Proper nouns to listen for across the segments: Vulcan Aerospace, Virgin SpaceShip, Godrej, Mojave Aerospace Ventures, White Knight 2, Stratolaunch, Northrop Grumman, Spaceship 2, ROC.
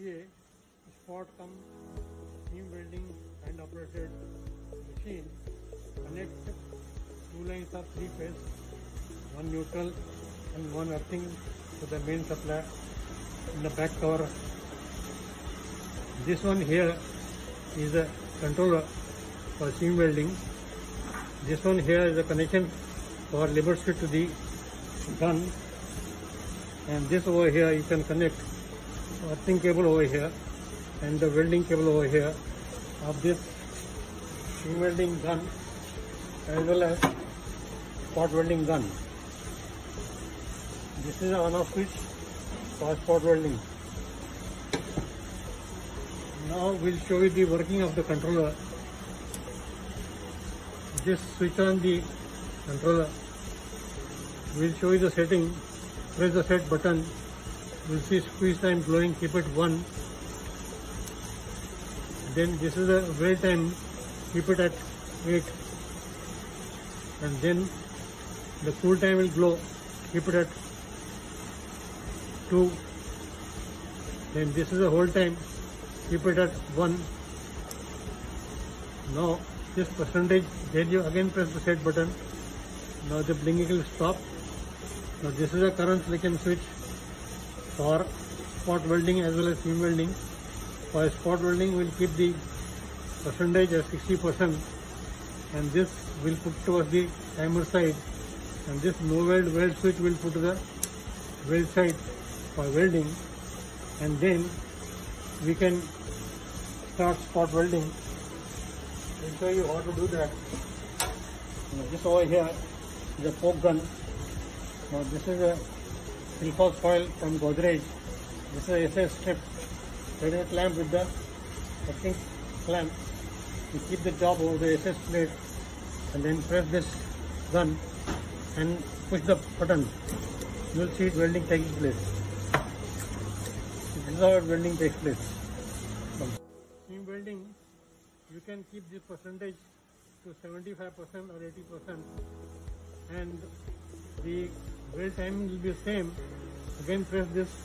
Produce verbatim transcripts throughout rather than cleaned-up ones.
ये spot cum steam welding and operated machine connect to lines of three phase, one neutral and one earthing to the main supply in the back cover. This one here is a controller for seam welding. This one here is a connection for lever strip to the gun, and this over here you can connect earthing cable over here and the welding cable over here of this seam welding gun as well as spot welding gun. This is an on-off switch for spot welding. Now we'll show you the working of the controller. Just switch on the controller. We'll show you the setting. Press the set button. You'll see squeeze time glowing. Keep it one. Then this is the wear time. Keep it at eight. And then the cool time will glow. Keep it at two. Then this is the hold time. Keep it at one. Now this percentage, then you again press the set button. Now the blinking will stop. Now this is a current we can switch for spot welding as well as seam welding. For spot welding we'll keep the percentage as sixty percent, and this will put towards the timer side, and this no weld weld switch will put to the weld side for welding, and then we can start spot welding. I'll show you how to do that. Now this over here is a poke gun. Now this is a silver foil from Godrej. This is a S S strip. There is a clamp with the cutting clamp. You keep the job over the S S plate and then press this gun and push the button. You will see it welding taking place. This is how welding takes place. Seam welding, you can keep this percentage to seventy-five percent or eighty percent, and the weld time will be the same. Again, press this.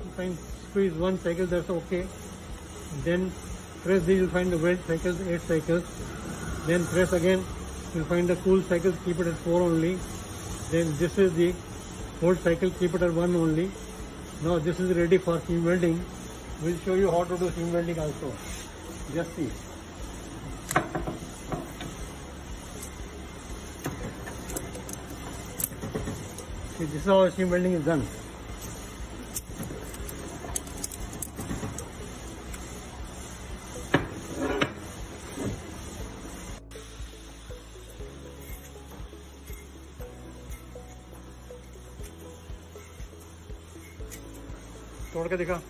You find squeeze one cycle, that's okay. Then press this, you'll find the weld cycles, eight cycles. Then press again, you'll find the cool cycles. Keep it at four only. Then this is the hold cycle. Keep it at one only. Now this is ready for seam welding. We'll show you how to do seam welding also. Just see. See, this is how seam welding is done. तोड़ के दिखा।